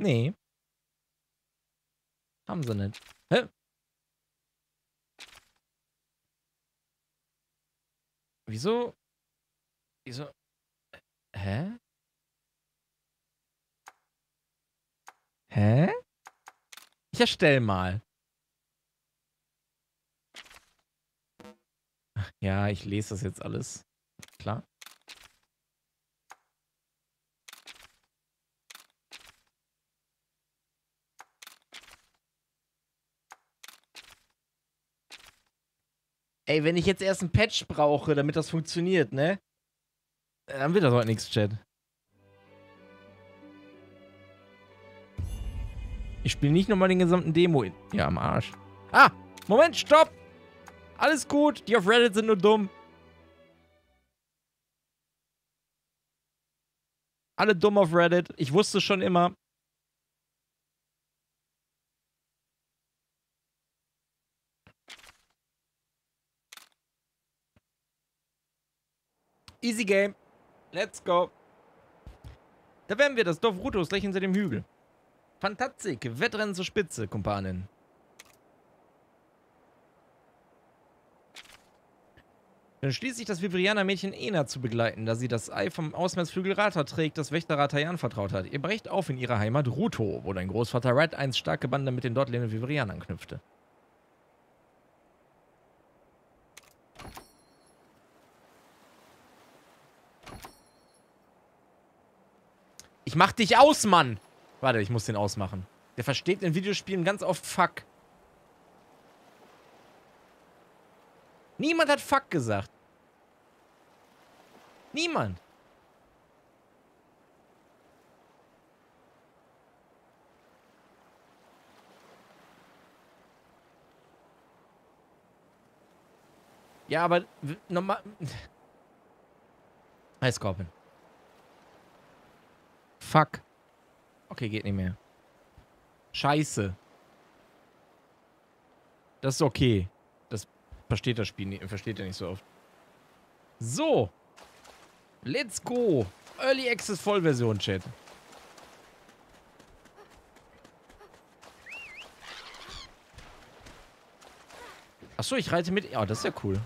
Nee. Haben sie nicht. Hä? Wieso? Wieso? Hä? Hä? Ich erstelle mal. Ach ja, ich lese das jetzt alles. Klar. Ey, wenn ich jetzt erst einen Patch brauche, damit das funktioniert, ne? Dann wird das heute nichts, Chat. Ich spiele nicht nochmal den gesamten Demo in. Ja, am Arsch. Ah! Moment, stopp! Alles gut, die auf Reddit sind nur dumm. Alle dumm auf Reddit. Ich wusste schon immer. Easy game. Let's go. Da wären wir, das Dorf Rutoh gleich hinter dem Hügel. Fantastik, Wettrennen zur Spitze, Kumpanen. Dann schließe ich das Vivrianer-Mädchen Ena zu begleiten, da sie das Ei vom Auswärtsflügel Ratha trägt, das Wächter Ratha ihr anvertraut hat. Ihr brecht auf in ihrer Heimat Rutoh, wo dein Großvater Red einst starke Bande mit den dort lebenden Vivrianern knüpfte. Ich mach dich aus, Mann! Warte, ich muss den ausmachen. Der versteht in Videospielen ganz oft Fuck. Niemand hat Fuck gesagt. Niemand. Ja, aber nochmal. Eiskorpeln. Fuck. Okay, geht nicht mehr. Scheiße. Das ist okay. Das versteht das Spiel nicht, versteht er nicht so oft. So. Let's go. Early Access Vollversion, Chat. Achso, ich reite mit. Ja, das ist ja cool.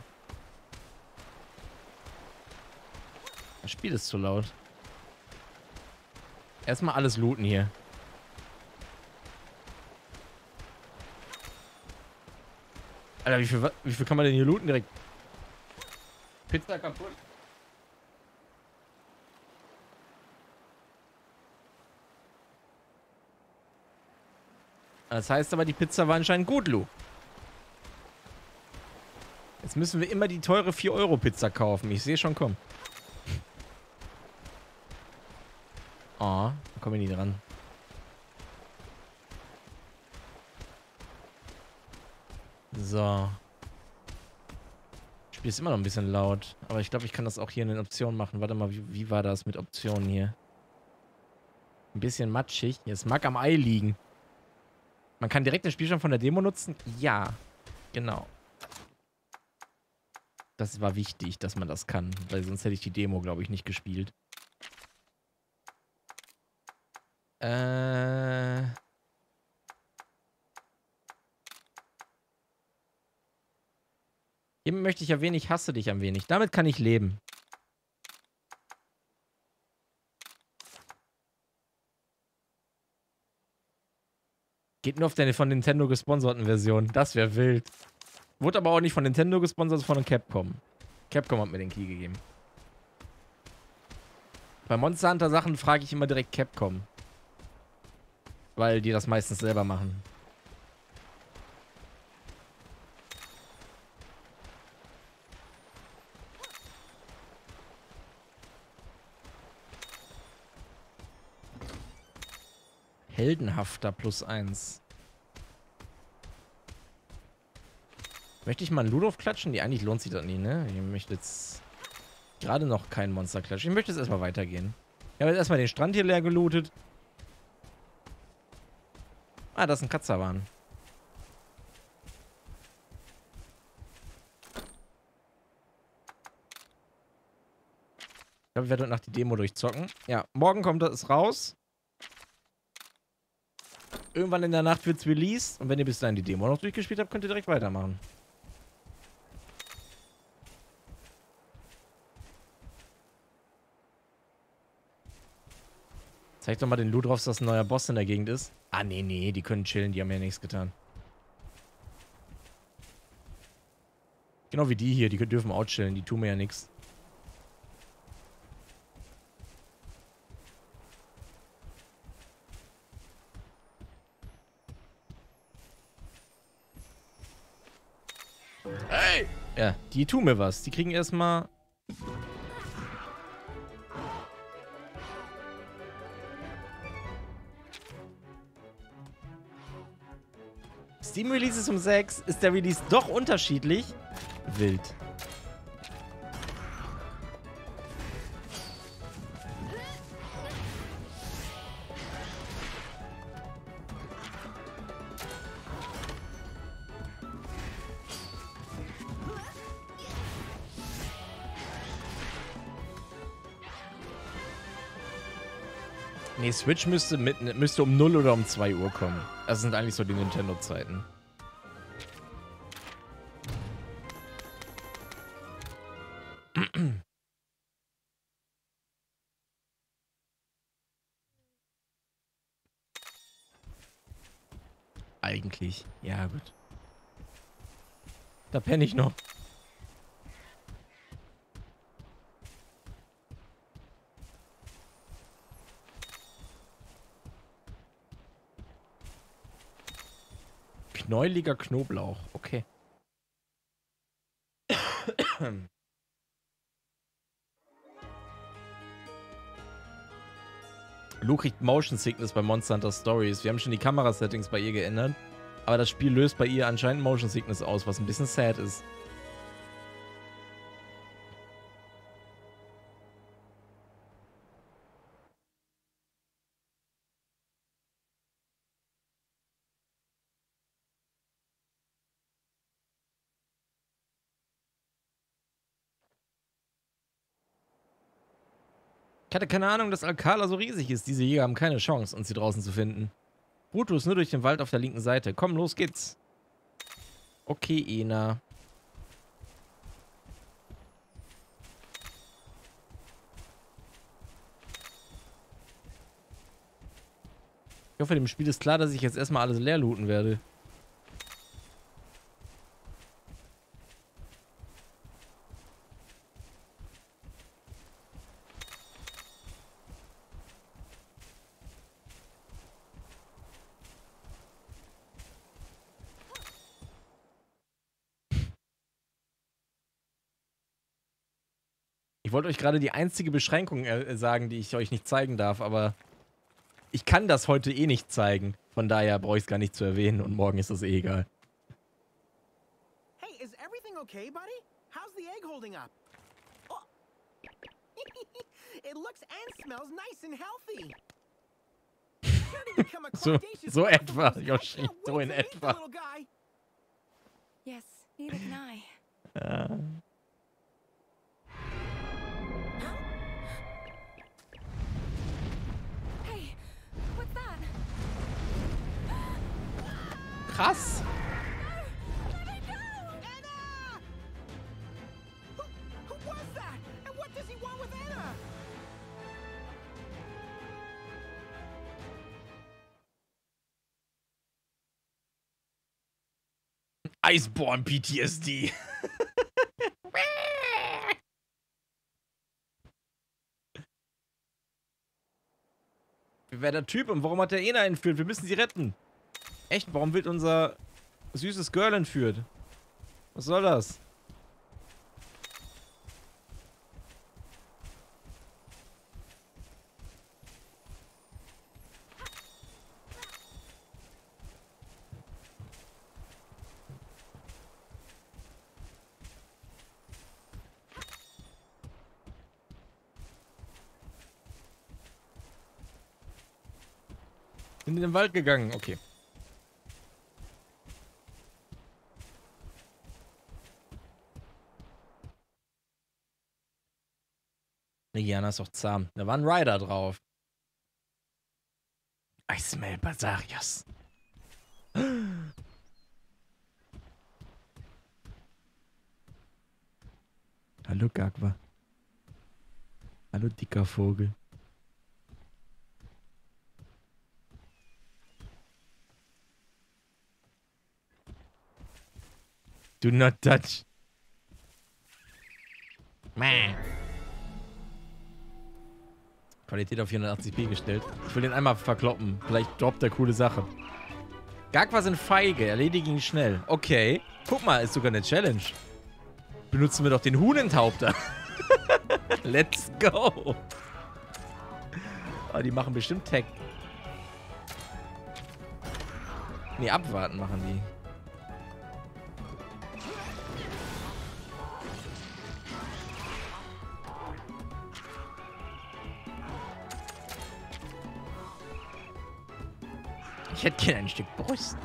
Das Spiel ist zu laut. Erstmal alles looten hier. Alter, wie viel kann man denn hier looten direkt? Pizza kaputt. Das heißt aber, die Pizza war anscheinend gut, Lu. Jetzt müssen wir immer die teure 4-Euro-Pizza kaufen. Ich sehe schon, komm. Oh, da kommen wir nie dran. So. Das Spiel ist immer noch ein bisschen laut. Aber ich glaube, ich kann das auch hier in den Optionen machen. Warte mal, wie war das mit Optionen hier? Ein bisschen matschig. Es mag am Ei liegen. Man kann direkt den Spielstand von der Demo nutzen? Ja, genau. Das war wichtig, dass man das kann. Weil sonst hätte ich die Demo, glaube ich, nicht gespielt. Eben möchte ich erwähnen, ich hasse dich ein wenig. Damit kann ich leben. Geht nur auf deine von Nintendo gesponserten Version. Das wäre wild. Wurde aber auch nicht von Nintendo gesponsert, sondern von Capcom. Capcom hat mir den Key gegeben. Bei Monster Hunter Sachen frage ich immer direkt Capcom. Weil die das meistens selber machen. Heldenhafter +1. Möchte ich mal einen Ludroth klatschen? Die eigentlich lohnt sich das nie, ne? Ich möchte jetzt gerade noch kein Monster klatschen. Ich möchte jetzt erstmal weitergehen. Ich habe jetzt erstmal den Strand hier leer gelootet. Ah, das ist ein Katzawan. Ich glaube, ich werde heute Nacht die Demo durchzocken. Ja, morgen kommt das raus. Irgendwann in der Nacht wird es released. Und wenn ihr bis dahin die Demo noch durchgespielt habt, könnt ihr direkt weitermachen. Zeig doch mal den Ludroths, dass ein neuer Boss in der Gegend ist. Ah, nee, nee, die können chillen, die haben ja nichts getan. Genau wie die hier, die dürfen auch chillen, die tun mir ja nichts. Hey! Ja, die tun mir was. Die kriegen erstmal... Steam Releases um 6. Ist der Release doch unterschiedlich? Wild. Nee, Switch müsste um 0 oder um 2 Uhr kommen. Das sind eigentlich so die Nintendo-Zeiten. Eigentlich. Ja, gut. Da penne ich noch. Knäuliger Knoblauch, okay. Lu kriegt Motion Sickness bei Monster Hunter Stories. Wir haben schon die Kamera-Settings bei ihr geändert, aber das Spiel löst bei ihr anscheinend Motion Sickness aus, was ein bisschen sad ist. Ich hatte keine Ahnung, dass Alcala so riesig ist. Diese Jäger haben keine Chance, uns hier draußen zu finden. Rutoh ist nur durch den Wald auf der linken Seite. Komm, los geht's. Okay, Ena. Ich hoffe, dem Spiel ist klar, dass ich jetzt erstmal alles leer looten werde. Ich wollte euch gerade die einzige Beschränkung sagen, die ich euch nicht zeigen darf, aber ich kann das heute eh nicht zeigen. Von daher brauche ich es gar nicht zu erwähnen und morgen ist es eh egal. Hey, is everything okay, buddy? How's the egg holding up? Oh. It looks and smells nice and healthy. So etwa, Yoshi, so in etwa. Yes, neither can I. Krass. Iceborne PTSD. Wer der Typ und warum hat der Ena entführt? Wir müssen sie retten. Echt, warum wird unser süßes Girl entführt? Was soll das? Sind in den Wald gegangen, okay. Jana ist doch zahm. Da war ein Rider drauf. I smell Basarius. Hallo Gargwa. Hallo dicker Vogel. Do not touch. Mäh. Qualität auf 480p gestellt. Ich will den einmal verkloppen. Vielleicht droppt er coole Sache. Gargwa sind feige. Erledige ihn schnell. Okay. Guck mal, ist sogar eine Challenge. Benutzen wir doch den Hunenthaupter. Let's go. Oh, die machen bestimmt Tag. Nee, abwarten machen die. Ich hätte gerne ein Stück Brust.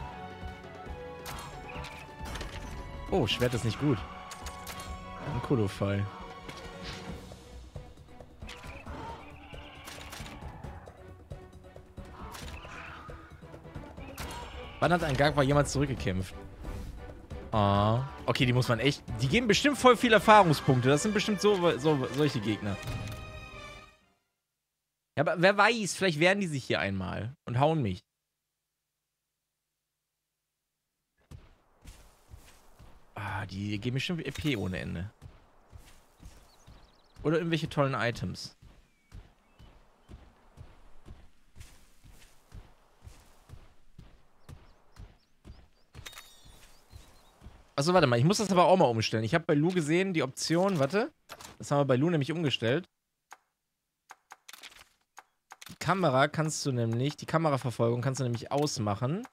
Oh, Schwert ist nicht gut. Ein Kolofall. Wann hat ein Gargwa jemals zurückgekämpft? Ah. Okay, die muss man echt... Die geben bestimmt voll viele Erfahrungspunkte. Das sind bestimmt solche Gegner. Ja, aber wer weiß, vielleicht wehren die sich hier einmal und hauen mich. Die geben mir schon EP ohne Ende. Oder irgendwelche tollen Items. Achso, warte mal. Ich muss das aber auch mal umstellen. Ich habe bei Lu gesehen, die Option... Warte. Das haben wir bei Lu nämlich umgestellt. Die Kamera kannst du nämlich... Die Kameraverfolgung kannst du nämlich ausmachen.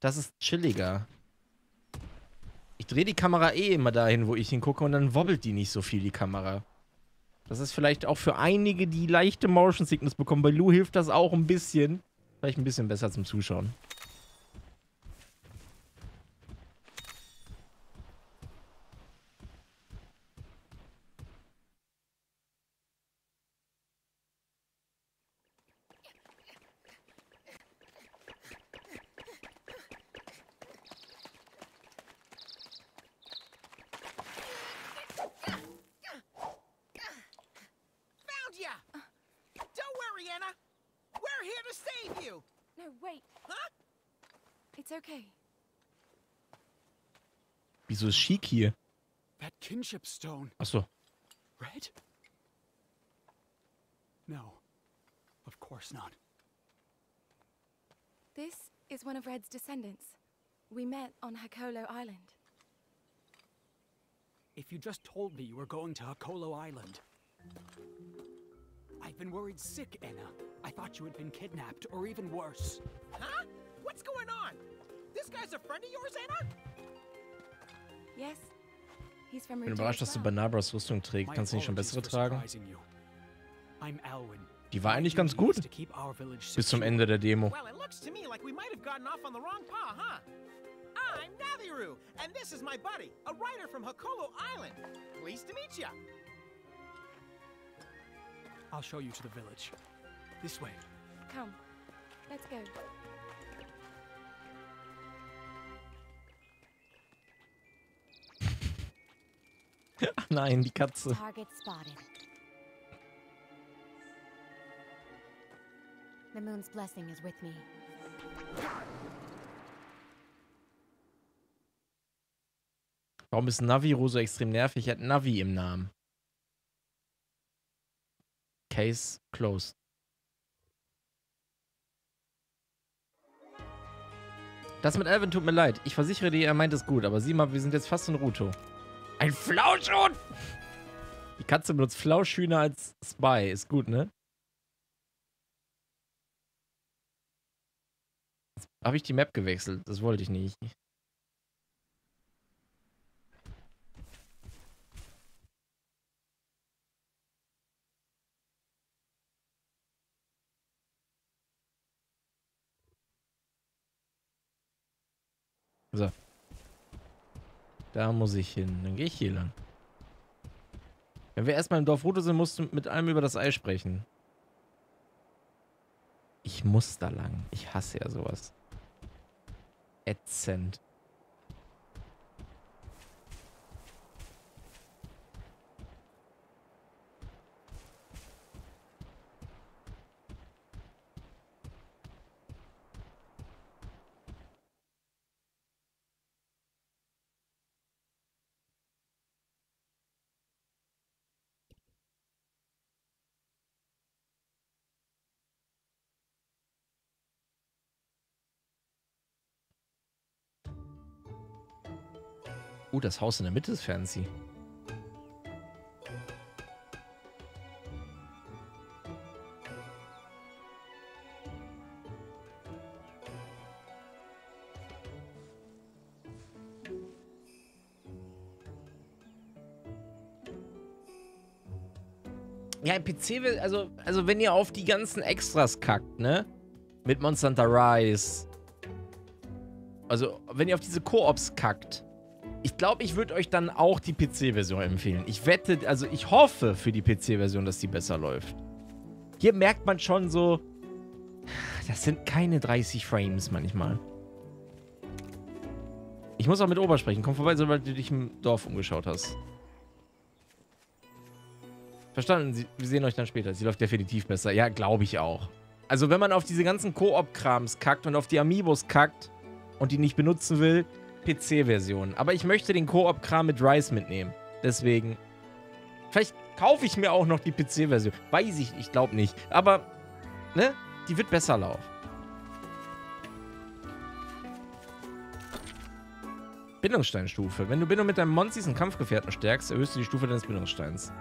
Das ist chilliger. Ich drehe die Kamera eh immer dahin, wo ich hingucke und dann wobbelt die nicht so viel, die Kamera. Das ist vielleicht auch für einige, die leichte Motion Sickness bekommen. Bei Lu hilft das auch ein bisschen. Vielleicht ein bisschen besser zum Zuschauen. Wieso ist Chic hier? Achso. Red? No. Of course not. This is one of Red's descendants. We met on Hakolo Island. If you just told me you were going to Hakolo Island. I've been worried sick, Ena. I thought you had been kidnapped or even worse. Huh? What's going on? This guy's a friend of yours, Ena? Yes. He's from Rutoh. Ich bin überrascht, dass du Banabras Rüstung trägst. Kannst du nicht schon bessere tragen? I'm Alwin. Die war eigentlich ganz gut. Bis zum Ende der Demo. Well, it looks to me like we might have gotten off on the wrong paw, huh? I'm Navirou, and this is my buddy, a writer from Hakolo Island. Pleased to meet you. I'll show you to the village. This way. Come. Let's go. Ach nein, die Katze. Warum ist Navirou so extrem nervig? Er hat Navi im Namen. Case closed. Das mit Elvin tut mir leid. Ich versichere dir, er meint es gut, aber sieh mal, wir sind jetzt fast in Rutoh. Ein Flauschhuhn! Die Katze benutzt Flauschhühner als Spy. Ist gut, ne? Jetzt habe ich die Map gewechselt. Das wollte ich nicht. So. Da muss ich hin. Dann gehe ich hier lang. Wenn wir erstmal im Dorf Rutoh sind, musst du mit einem über das Ei sprechen. Ich muss da lang. Ich hasse ja sowas. Ätzend. Das Haus in der Mitte ist fancy. Ja, ein PC will, also wenn ihr auf die ganzen Extras kackt, ne? Mit Monster Hunter Rise. Also, wenn ihr auf diese Koops kackt. Ich glaube, ich würde euch dann auch die PC-Version empfehlen. Ich wette, also ich hoffe für die PC-Version, dass die besser läuft. Hier merkt man schon so, das sind keine 30 Frames manchmal. Ich muss auch mit Ober sprechen. Komm vorbei, sobald du dich im Dorf umgeschaut hast. Verstanden? Wir sehen euch dann später. Sie läuft definitiv besser. Ja, glaube ich auch. Also wenn man auf diese ganzen Koop-Krams kackt und auf die Amiibos kackt und die nicht benutzen will... PC-Version. Aber ich möchte den Koop-Kram mit Rise mitnehmen. Deswegen. Vielleicht kaufe ich mir auch noch die PC-Version. Weiß ich, ich glaube nicht. Aber, ne? Die wird besser laufen. Bindungssteinstufe. Wenn du Bindung mit deinem Monsters und Kampfgefährten stärkst, erhöhst du die Stufe deines Bindungssteins.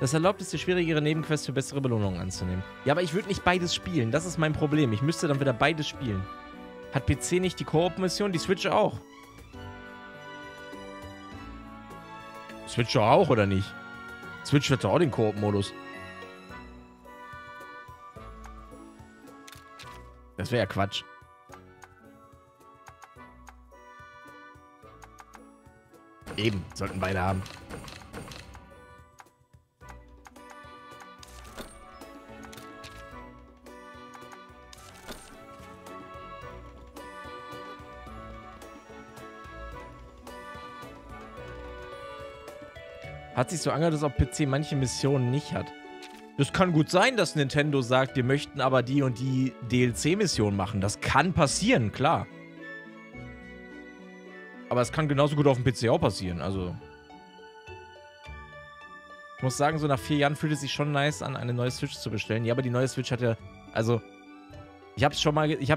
Das erlaubt es dir, schwierigere Nebenquests für bessere Belohnungen anzunehmen. Ja, aber ich würde nicht beides spielen. Das ist mein Problem. Ich müsste dann wieder beides spielen. Hat PC nicht die Koop-Mission? Die Switch auch. Switch auch, oder nicht? Switch hat auch den Koop-Modus. Das wäre ja Quatsch. Eben, sollten beide haben. Hat sich so angehört, dass auf PC manche Missionen nicht hat. Das kann gut sein, dass Nintendo sagt, wir möchten aber die und die DLC-Mission machen. Das kann passieren, klar. Aber es kann genauso gut auf dem PC auch passieren, also... Ich muss sagen, so nach 4 Jahren fühlt es sich schon nice an, eine neue Switch zu bestellen. Ja, aber die neue Switch hat ja... Also... Ich hab's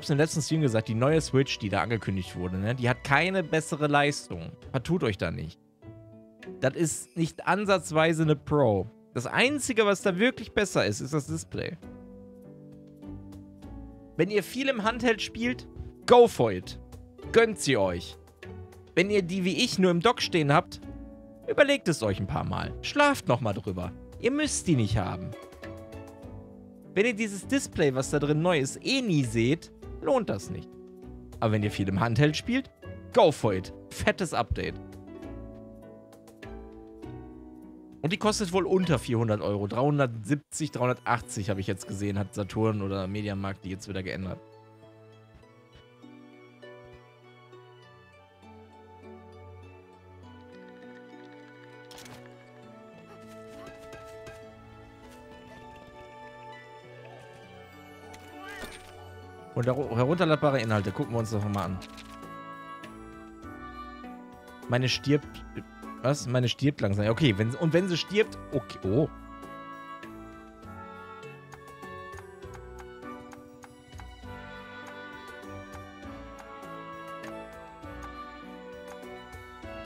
im letzten Stream gesagt, die neue Switch, die da angekündigt wurde, ne? Die hat keine bessere Leistung. Vertut euch da nicht. Das ist nicht ansatzweise eine Pro. Das Einzige, was da wirklich besser ist, ist das Display. Wenn ihr viel im Handheld spielt, go for it. Gönnt sie euch. Wenn ihr die, wie ich, nur im Dock stehen habt, überlegt es euch ein paar Mal. Schlaft nochmal drüber. Ihr müsst die nicht haben. Wenn ihr dieses Display, was da drin neu ist, eh nie seht, lohnt das nicht. Aber wenn ihr viel im Handheld spielt, go for it. Fettes Update. Und die kostet wohl unter 400 Euro. 370, 380 habe ich jetzt gesehen, hat Saturn oder Mediamarkt die jetzt wieder geändert. Und herunterladbare Inhalte. Gucken wir uns doch mal an. Meine stirbt... Was? Meine stirbt langsam. Okay, wenn sie stirbt... Okay, oh.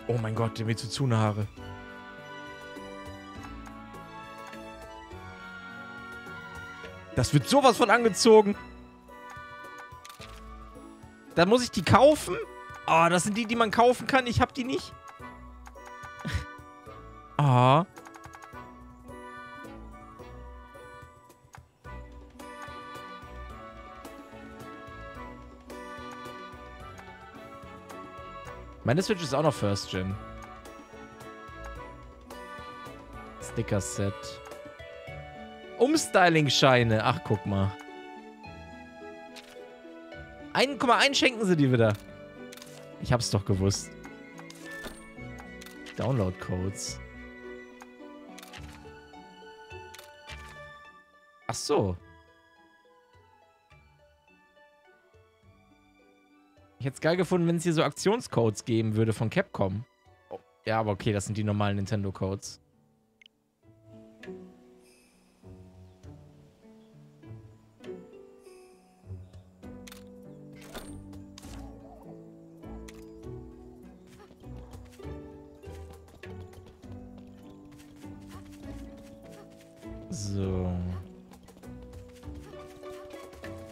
Oh mein Gott, die Mitsutsune-Haare. Das wird sowas von angezogen. Dann muss ich die kaufen? Ah, oh, das sind die, die man kaufen kann. Ich hab die nicht. Aha. Meine Switch ist auch noch First Gen. Sticker-Set. Umstyling-Scheine. Ach, guck mal. Guck mal, einen schenken sie dir wieder. Ich hab's doch gewusst. Download-Codes. Ach so. Ich hätte es geil gefunden, wenn es hier so Aktionscodes geben würde von Capcom. Oh, ja, aber okay, das sind die normalen Nintendo-Codes. So.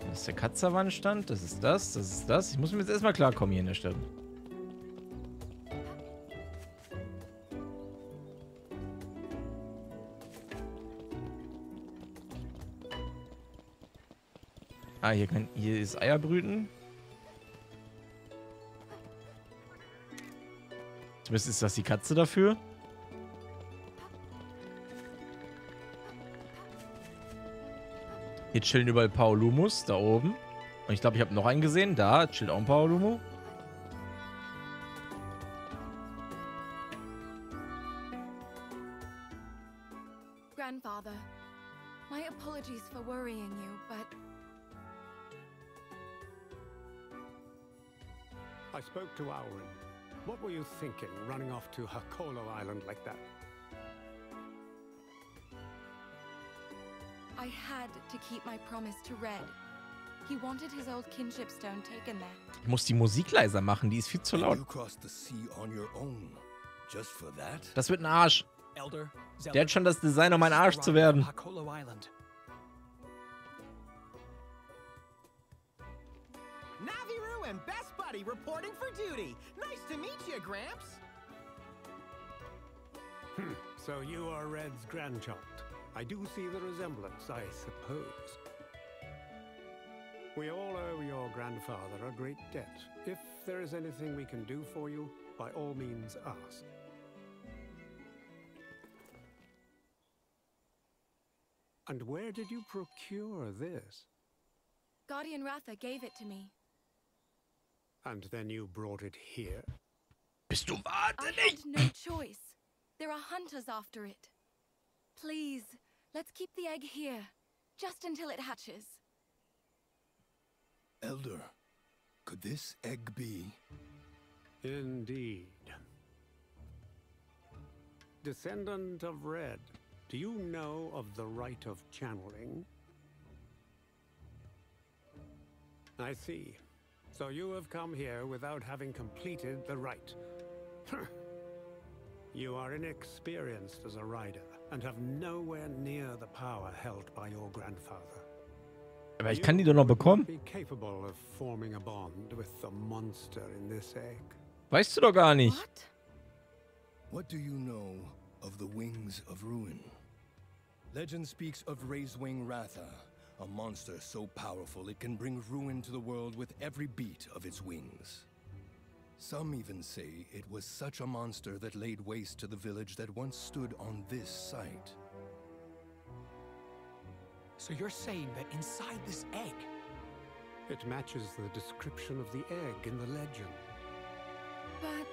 Das ist der Katzerwandstand. Das ist das. Das ist das. Ich muss mir jetzt erstmal klarkommen hier in der Stadt. Ah, hier ist Eierbrüten. Zumindest ist das die Katze dafür. Hier chillen überall Paolumos, da oben. Und ich glaube, ich habe noch einen gesehen. Da chillt auch ein Paolumo. Grandfather, my apologies for worrying you, but I spoke to Auron. What were you thinking, running off to Hakolo Island like that? I had to keep my promise to Red. He wanted his old kinship stone taken there. Ich muss die Musik leiser machen, die ist viel zu laut. Das wird ein Arsch. Der hat schon das Design, um ein Arsch zu werden. Navirou and Best Buddy reporting for duty. Nice to meet you, Gramps. So you are Red's grandchild. I do see the resemblance, I suppose. We all owe your grandfather a great debt. If there is anything we can do for you, by all means ask. And where did you procure this? Guardian Ratha gave it to me. And then you brought it here? Bist du wahnsinnig? I had no choice. There are hunters after it. Please, let's keep the egg here, just until it hatches. Elder, could this egg be? Indeed. Descendant of Red, do you know of the rite of channeling? I see. So you have come here without having completed the rite. You are inexperienced as a rider and have nowhere near the power held by your grandfather. Aber ich kann die doch noch bekommen. Weißt du doch gar nicht. What do you know of the wings of ruin? Legend speaks of Razewing Ratha, a monster so powerful it can bring ruin to the world with every beat of its wings. Some even say it was such a monster that laid waste to the village that once stood on this site. So you're saying that inside this egg? It matches the description of the egg in the legend. But...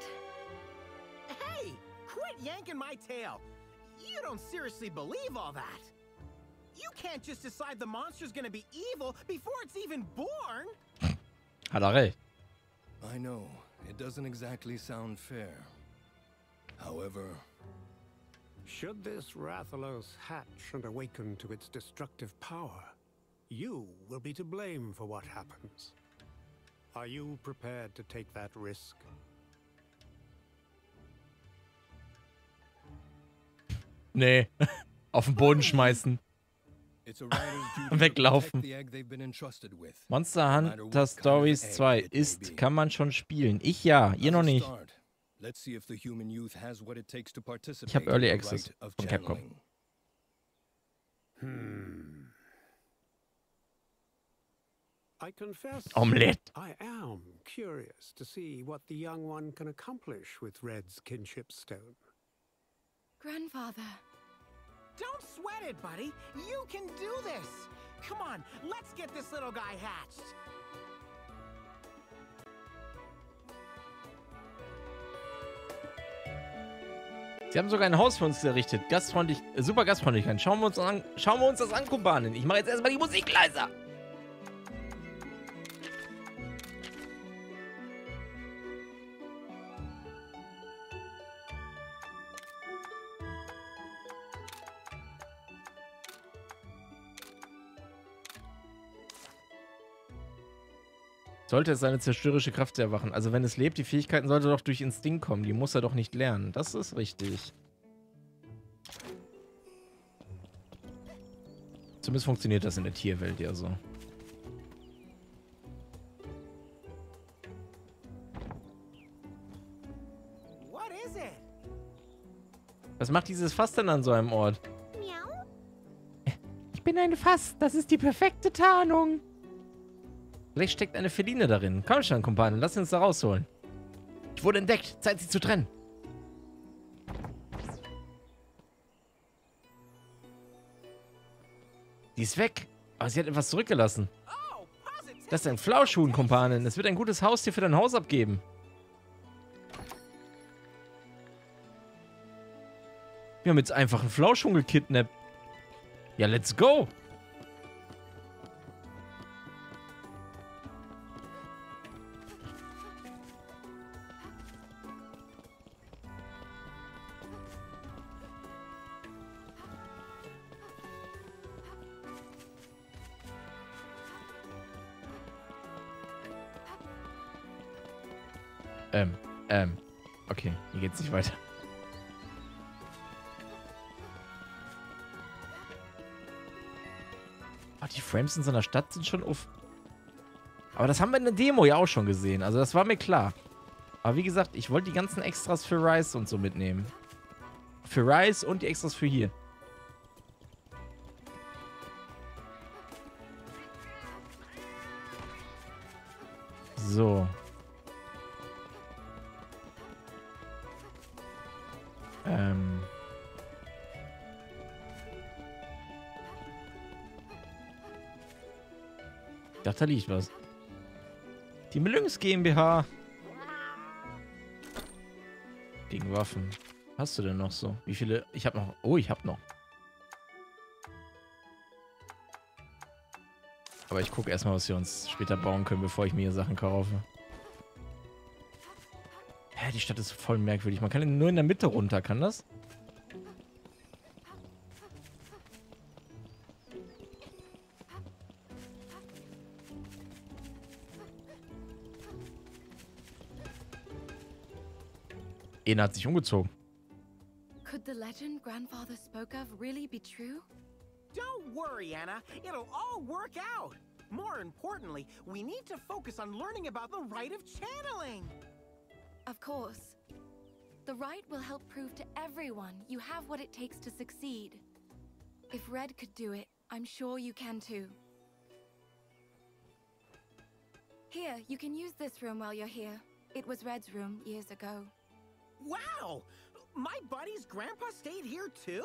Hey! Quit yanking my tail! You don't seriously believe all that! You can't just decide the monster's gonna be evil before it's even born! Halare. I know. It doesn't exactly sound fair. However, should this Rathalos hatch and awaken to its destructive power, you will be to blame for what happens. Are you prepared to take that risk? Nee, auf den Boden schmeißen. Weglaufen. Monster Hunter Stories 2 ist, kann man schon spielen. Ich ja, ihr noch nicht. Ich habe Early Access von Capcom. Omelette. I am curious to see what the young one can accomplish with Red's kinship stone. Grandfather. Don't sweat it, buddy. You can do this. Come on, let's get this little guy hatched. Sie haben sogar ein Haus für uns errichtet. Gastfreundlich, super Gastfreundlichkeit. Schauen wir uns das an, Kumpanen. Ich mache jetzt erstmal die Musik leiser. Sollte es seine zerstörerische Kraft erwachen. Also wenn es lebt, die Fähigkeiten sollte doch durch Instinkt kommen. Die muss er doch nicht lernen. Das ist richtig. Zumindest funktioniert das in der Tierwelt ja so. Was macht dieses Fass denn an so einem Ort? Ich bin ein Fass. Das ist die perfekte Tarnung. Vielleicht steckt eine Feline darin. Komm schon, Kumpane, lass uns da rausholen. Ich wurde entdeckt. Zeit, sie zu trennen. Die ist weg. Aber sie hat etwas zurückgelassen. Das ist ein Flauschhuhn, Kumpanen. Es wird ein gutes Haustier für dein Haus abgeben. Wir haben jetzt einfach einen Flauschhuhn gekidnappt. Ja, let's go. Okay, hier geht's nicht weiter. Oh, die Frames in so einer Stadt sind schon uff. Aber das haben wir in der Demo ja auch schon gesehen. Also das war mir klar. Aber wie gesagt, ich wollte die ganzen Extras für Rise und so mitnehmen. Für Rise und die Extras für hier. So. Ich dachte, da liegt was. Die Melynx GmbH. Gegen Waffen. Hast du denn noch so? Wie viele? Ich habe noch. Oh, ich habe noch. Aber ich gucke erstmal, was wir uns später bauen können, bevor ich mir hier Sachen kaufe. Die Stadt ist voll merkwürdig. Man kann nur in der Mitte runter, kann das? Ena hat sich umgezogen. Could the legend Grandfather spoke of really be true? Don't worry, Ena. It'll all work out. More importantly, we need to focus on learning about the rite of channeling. Of course. The rite will help prove to everyone you have what it takes to succeed. If Red could do it, I'm sure you can too. Here, you can use this room while you're here. It was Red's room years ago. Wow! My buddy's grandpa stayed here too?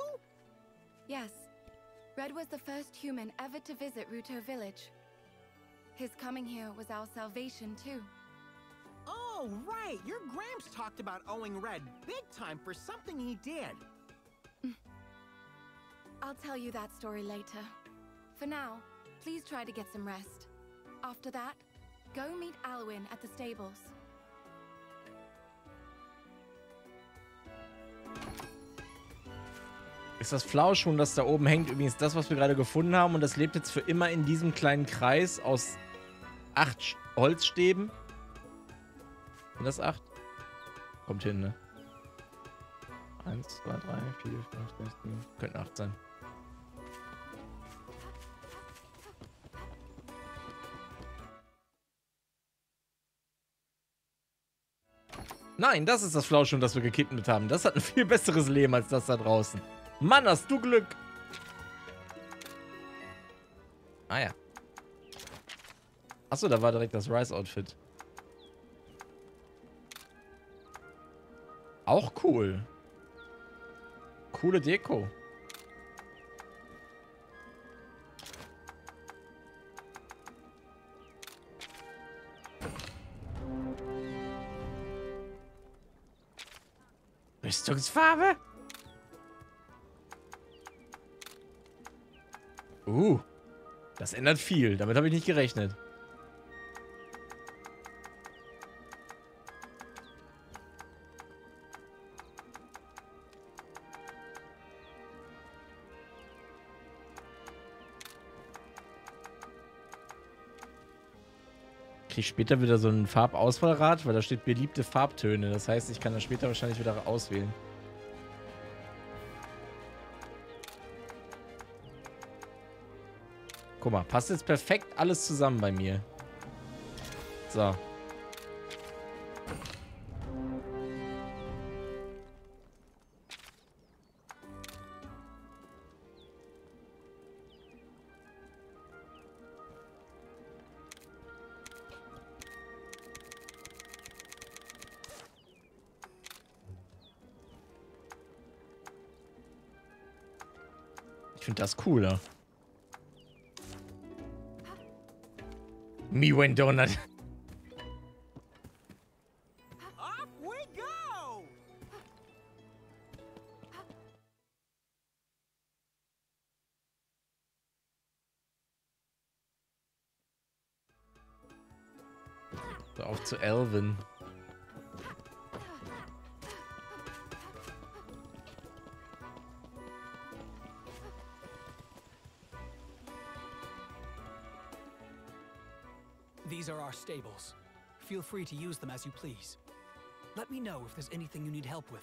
Yes. Red was the first human ever to visit Rutoh village. His coming here was our salvation too. Oh, right. Your Gramps talked about owing Red big time for something he did. I'll tell you that story later. For now, please try to get some rest. After that, go meet Alwin at the stables. Ist das Flauschhuhn, das da oben hängt, übrigens das, was wir gerade gefunden haben. Und das lebt jetzt für immer in diesem kleinen Kreis aus 8 Holzstäben. Sind das 8? Kommt hin, ne? 1, 2, 3, 4, 5, 6, 7. Könnten 8 sein. Nein, das ist das Flauschhuhn, das wir gekidnet haben. Das hat ein viel besseres Leben als das da draußen. Mann, hast du Glück! Ah ja. Achso, da war direkt das Rise-Outfit. Auch cool. Coole Deko. Rüstungsfarbe? Das ändert viel. Damit habe ich nicht gerechnet. Kriege ich später wieder so ein Farbauswahlrad, weil da steht beliebte Farbtöne. Das heißt, ich kann das später wahrscheinlich wieder auswählen. Guck mal, passt jetzt perfekt alles zusammen bei mir. So. Ich finde das cooler. Me when donut. Off we go. So, auf zu Elvin. These are our stables. Feel free to use them as you please. Let me know if there's anything you need help with.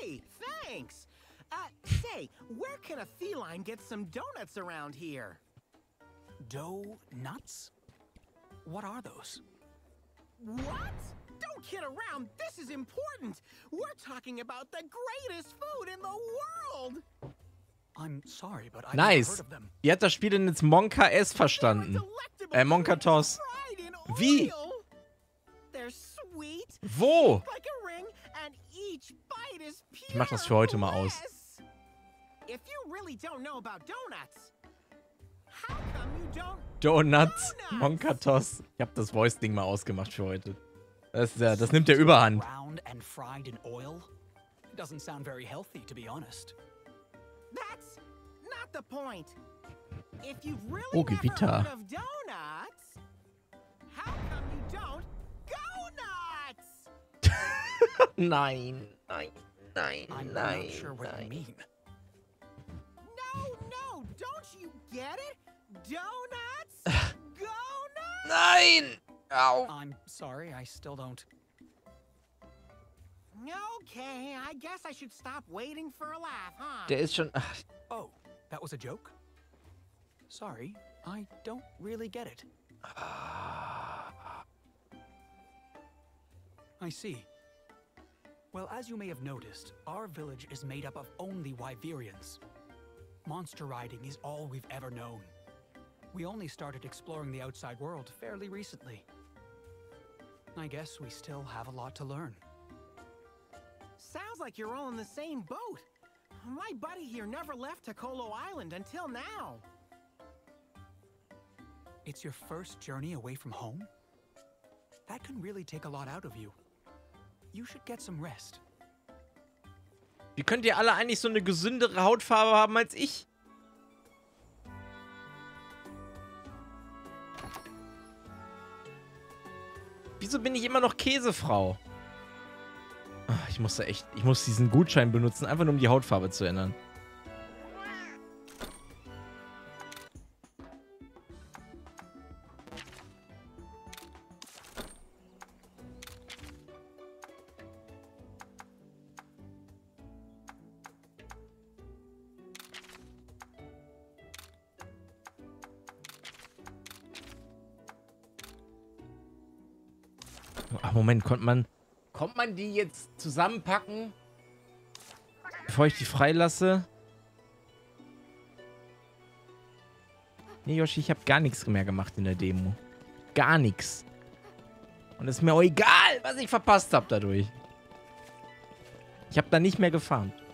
Hey, thanks! Say, where can a feline get some donuts around here? Dough nuts? What are those? What? Don't kid around, this is important! We're talking about the greatest food in the world! I'm sorry, but nice. Ihr habt das Spiel denn jetzt Monka S verstanden. Monka Toss. Wie? Wo? Ich mach das für heute mal aus. Donuts. Monka Toss. Ich hab das Voice-Ding mal ausgemacht für heute. Das nimmt der Überhand. That's not the point. If you've really never heard of donuts, how come you don't go nuts? I'm not sure what you mean. No, don't you get it? Donuts, go nuts. Nein. Ow. I'm sorry, I still don't. Okay, I guess I should stop waiting for a laugh, huh? Der ist schon. Oh, that was a joke? Sorry, I don't really get it. I see. Well, as you may have noticed, our village is made up of only Wyverians. Monster riding is all we've ever known. We only started exploring the outside world fairly recently. I guess we still have a lot to learn. Sounds like you're all in the same boat. My buddy here never left Tacholol Island until now. It's your first journey away from home? That can really take a lot out of you. You should get some rest. Wie könnt ihr alle eigentlich so eine gesündere Hautfarbe haben als ich? Wieso bin ich immer noch Käsefrau? Ich muss da echt, ich muss diesen Gutschein benutzen, einfach nur um die Hautfarbe zu ändern. Ach, Moment, Kommt man die jetzt zusammenpacken, bevor ich die freilasse? Nee, Yoshi, ich habe gar nichts mehr gemacht in der Demo. Gar nichts. Und es ist mir auch egal, was ich verpasst habe dadurch. Ich habe da nicht mehr gefarmt.